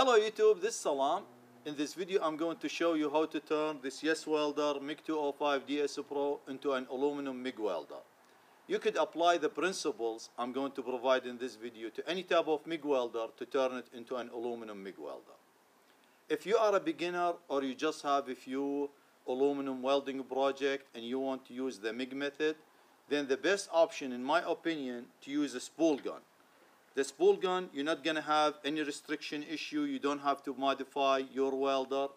Hello YouTube, this is Salam. In this video I'm going to show you how to turn this YES welder MIG 205 DS PRO into an aluminum MIG welder. You could apply the principles I'm going to provide in this video to any type of MIG welder to turn it into an aluminum MIG welder. If you are a beginner or you just have a few aluminum welding project and you want to use the MIG method, then the best option in my opinion to use a spool gun. The spool gun, you're not going to have any restriction issue. You don't have to modify your welder.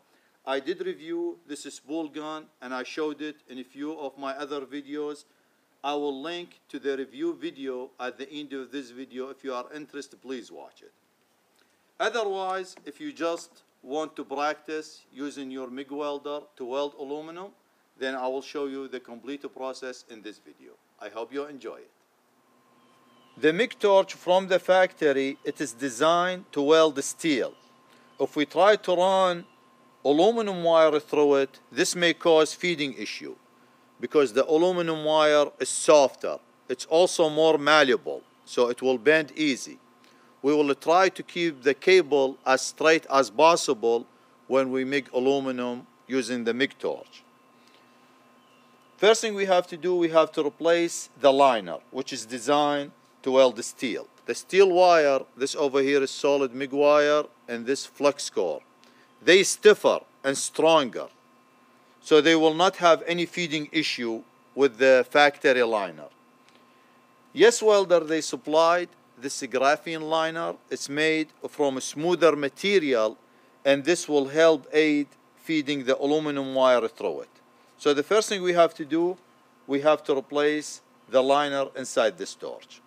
I did review this spool gun and I showed it in a few of my other videos. I will link to the review video at the end of this video. If you are interested, please watch it. Otherwise, if you just want to practice using your MIG welder to weld aluminum, then I will show you the complete process in this video. I hope you enjoy it. The MIG torch from the factory, it is designed to weld steel. If we try to run aluminum wire through it, this may cause feeding issue because the aluminum wire is softer. It's also more malleable, so it will bend easy. We will try to keep the cable as straight as possible when we MIG aluminum using the MIG torch. First thing we have to do, we have to replace the liner, which is designed to weld the steel. The steel wire, this over here is solid MIG wire, and this flux core. They stiffer and stronger, so they will not have any feeding issue with the factory liner. YES welder, they supplied this graphene liner. It's made from a smoother material, and this will help aid feeding the aluminum wire through it. So the first thing we have to do, we have to replace the liner inside this torch.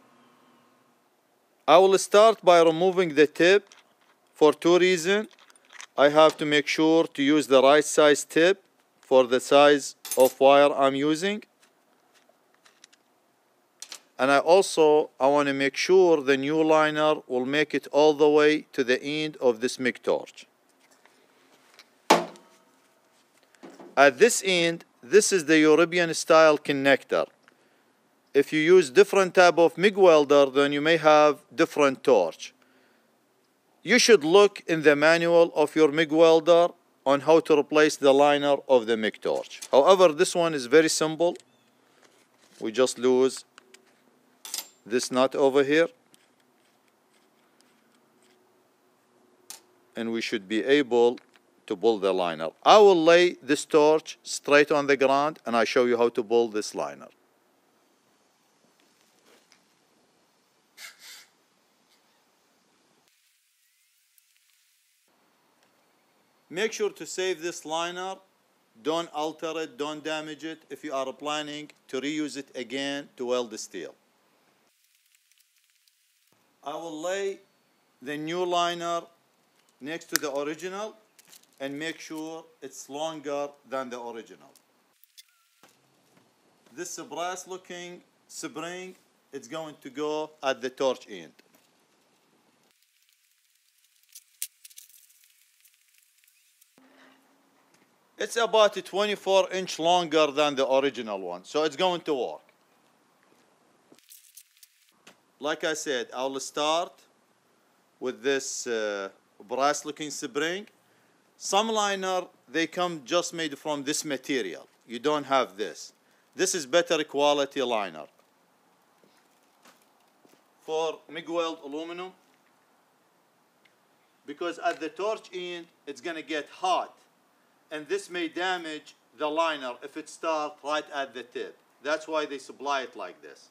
I will start by removing the tip for two reasons. I have to make sure to use the right size tip for the size of wire I'm using. And I want to make sure the new liner will make it all the way to the end of this MIG torch. At this end, this is the European style connector. If you use different type of MIG welder, then you may have different torch. You should look in the manual of your MIG welder on how to replace the liner of the MIG torch. However, this one is very simple. We just lose this nut over here, and we should be able to pull the liner. I will lay this torch straight on the ground and I show you how to pull this liner. Make sure to save this liner, don't alter it, don't damage it if you are planning to reuse it again to weld the steel. I will lay the new liner next to the original and make sure it's longer than the original. This brass looking spring, it's going to go at the torch end. It's about 24 inch longer than the original one, so it's going to work. Like I said, I'll start with this brass looking spring. Some liner, they come just made from this material. You don't have this. This is better quality liner. For MIG weld aluminum, because at the torch end, it's gonna get hot. And this may damage the liner if it starts right at the tip. That's why they supply it like this.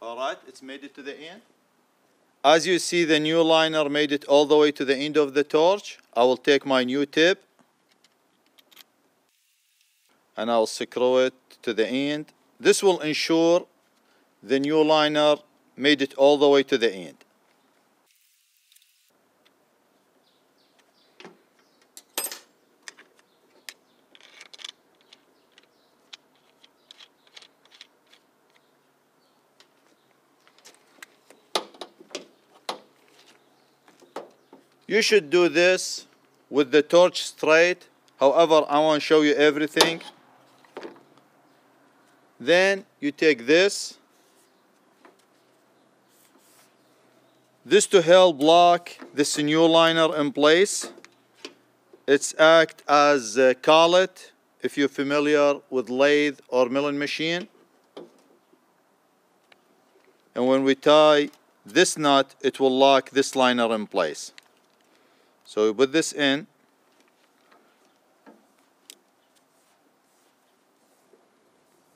Alright, it's made it to the end. As you see, the new liner made it all the way to the end of the torch. I will take my new tip and I'll screw it to the end. This will ensure the new liner made it all the way to the end. You should do this with the torch straight. However, I want to show you everything. Then you take this to help lock the sinew liner in place. It's act as a collet if you're familiar with lathe or milling machine. And when we tie this nut, it will lock this liner in place. So you put this in.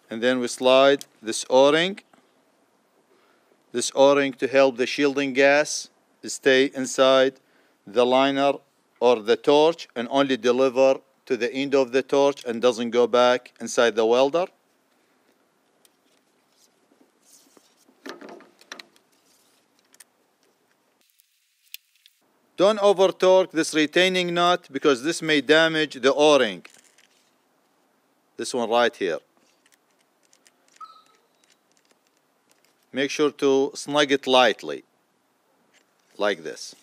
And then we slide this O-ring. This O-ring to help the shielding gas stay inside the liner or the torch and only deliver to the end of the torch and doesn't go back inside the welder. Don't over torque this retaining nut because this may damage the O-ring. This one right here. Make sure to snug it lightly, like this.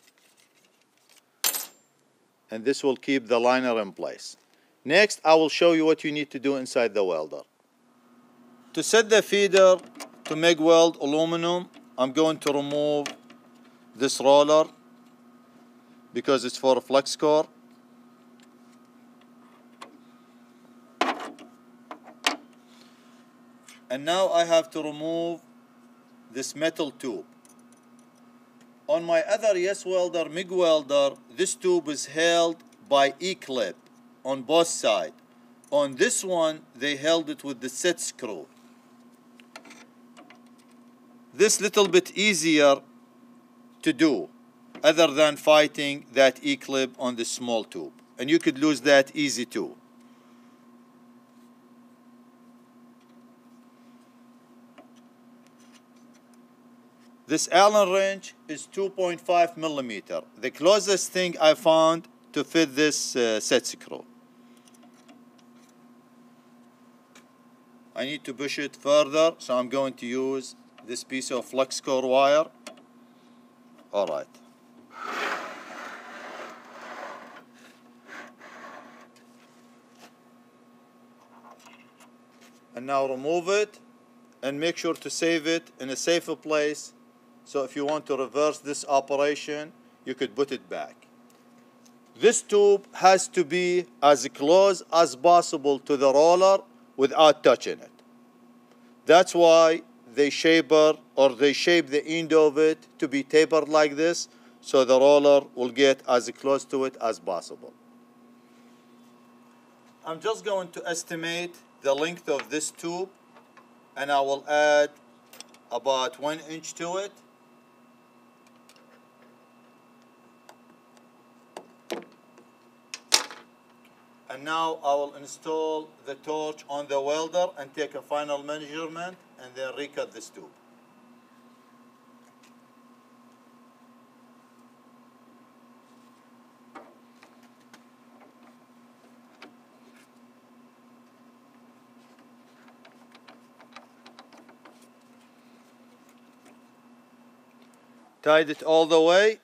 And this will keep the liner in place. Next, I will show you what you need to do inside the welder. To set the feeder to MIG weld aluminum, I'm going to remove this roller because it's for flux core. And now I have to remove this metal tube. On my other YES welder, MIG welder, this tube is held by E-clip on both sides. On this one, they held it with the set screw. This little bit easier to do, other than fighting that E-clip on the small tube. And you could lose that easy too. This Allen wrench is 2.5 millimeter. The closest thing I found to fit this set screw. I need to push it further, so I'm going to use this piece of flux core wire. All right. And now remove it and make sure to save it in a safer place. So if you want to reverse this operation, you could put it back. This tube has to be as close as possible to the roller without touching it. That's why they shape the end of it to be tapered like this, so the roller will get as close to it as possible. I'm just going to estimate the length of this tube, and I will add about 1 inch to it. And now I will install the torch on the welder and take a final measurement and then recut this tube. Tied it all the way.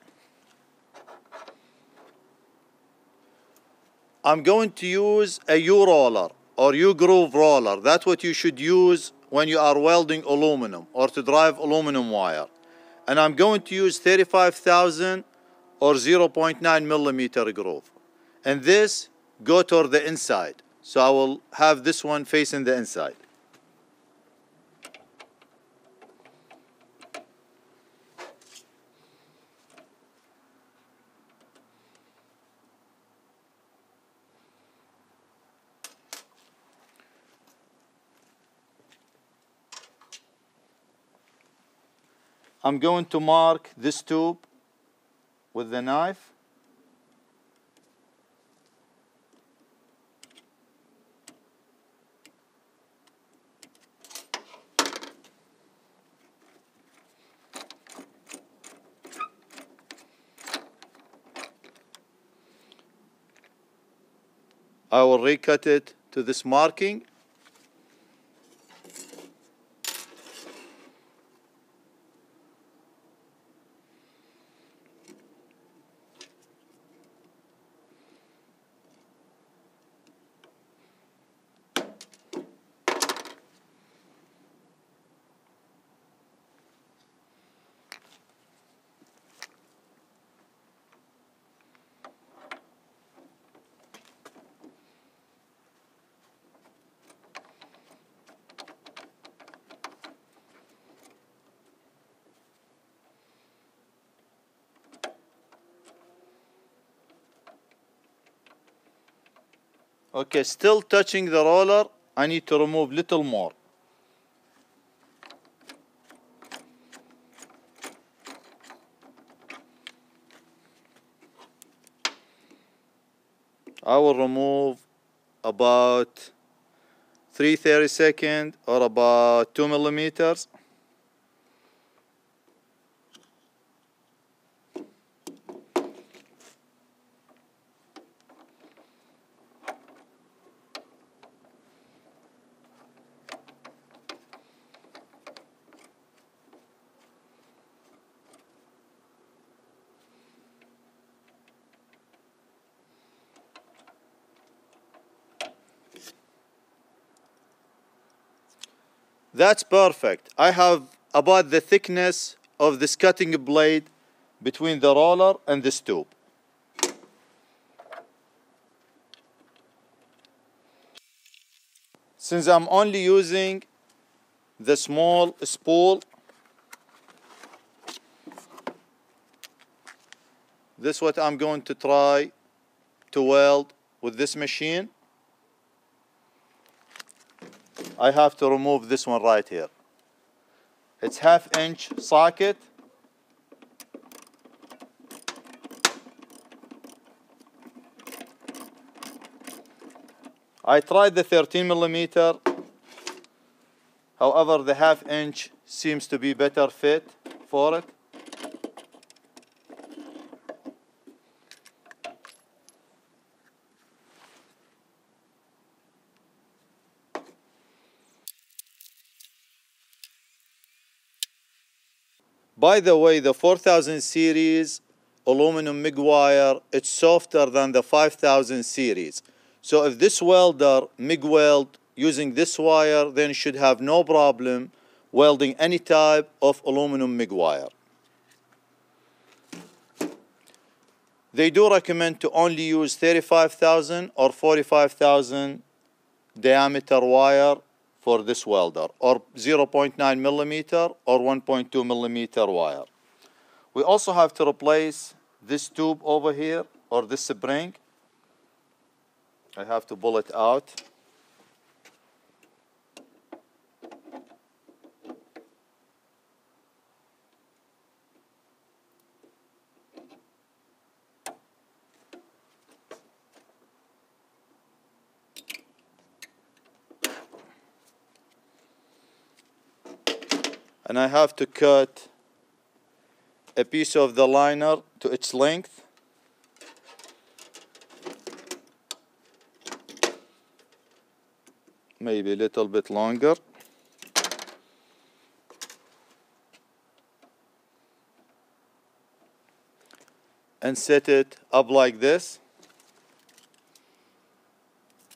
I'm going to use a U-roller or U-groove roller. That's what you should use when you are welding aluminum or to drive aluminum wire. And I'm going to use 35,000 or 0.9 millimeter groove. And this go toward the inside. So I will have this one facing the inside. I'm going to mark this tube with the knife. I will recut it to this marking. Okay, still touching the roller, I need to remove little more. I will remove about 3/32 or about 2 millimeters. That's perfect. I have about the thickness of this cutting blade between the roller and this tube. Since I'm only using the small spool, this is what I'm going to try to weld with this machine. I have to remove this one right here. It's half-inch socket. I tried the 13 millimeter. However, the half-inch seems to be better fit for it. By the way, the 4000 series aluminum MIG wire, it's softer than the 5000 series. So if this welder MIG weld using this wire, then it should have no problem welding any type of aluminum MIG wire. They do recommend to only use 35,000 or 45,000 diameter wire for this welder, or 0.9 millimeter or 1.2 millimeter wire. We also have to replace this tube over here, or this spring. I have to pull it out. And I have to cut a piece of the liner to its length. Maybe a little bit longer. And set it up like this.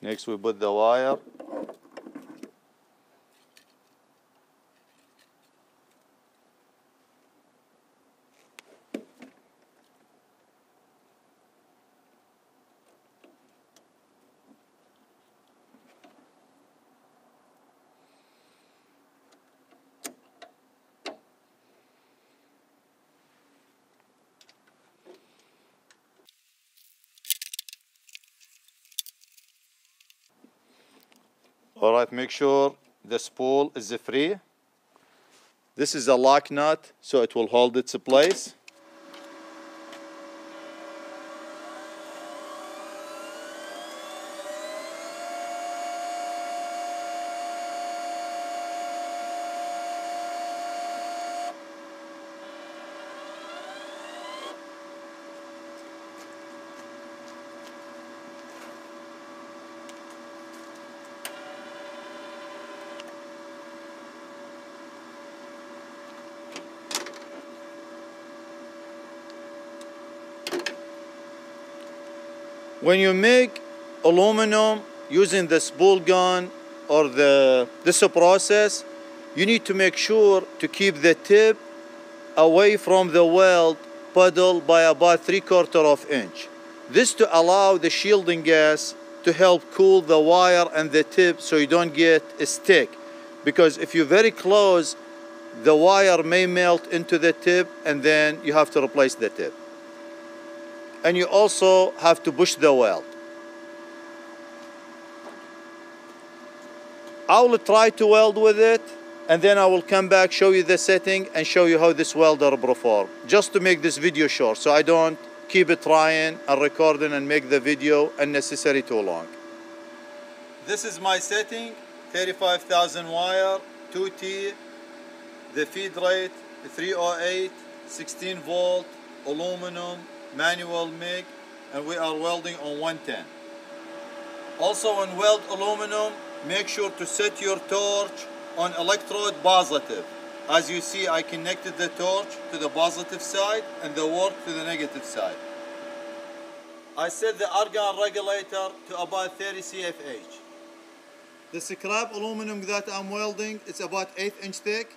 Next we put the wire. All right, make sure the spool is free. This is a lock nut, so it will hold its place. When you make aluminum using the spool gun or this process, you need to make sure to keep the tip away from the weld puddle by about 3/4 inch. This to allow the shielding gas to help cool the wire and the tip so you don't get a stick. Because if you're very close, the wire may melt into the tip and then you have to replace the tip. And you also have to push the weld. I will try to weld with it, and then I will come back, show you the setting, and show you how this welder performs, just to make this video short, so I don't keep trying and recording and make the video unnecessary too long. This is my setting, 35,000 wire, 2T, the feed rate, 308, 16 volt, aluminum, manual MIG, and we are welding on 110. Also on weld aluminum, make sure to set your torch on electrode positive. As you see, I connected the torch to the positive side and the work to the negative side. I set the argon regulator to about 30 CFH. The scrap aluminum that I'm welding, it's about 8-inch thick.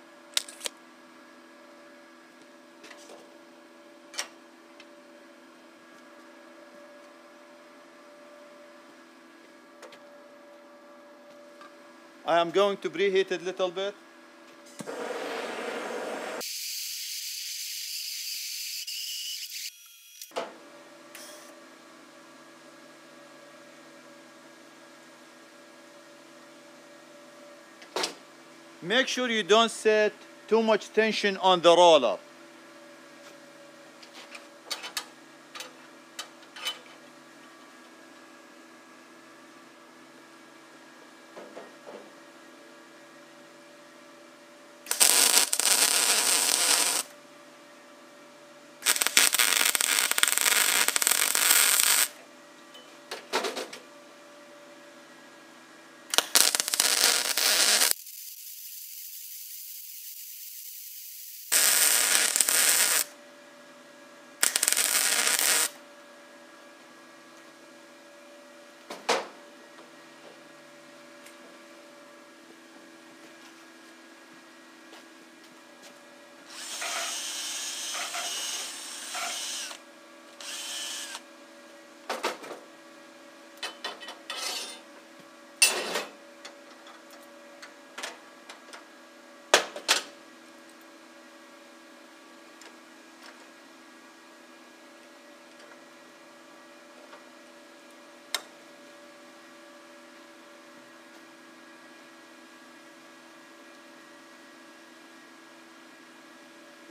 I am going to preheat it a little bit. Make sure you don't set too much tension on the roller.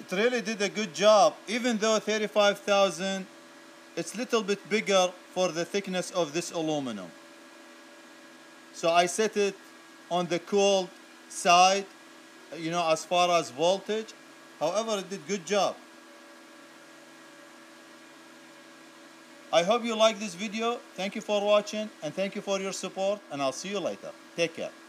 It really did a good job, even though 35,000, it's a little bit bigger for the thickness of this aluminum. So I set it on the cold side, you know, as far as voltage. However, it did a good job. I hope you like this video. Thank you for watching, and thank you for your support, and I'll see you later. Take care.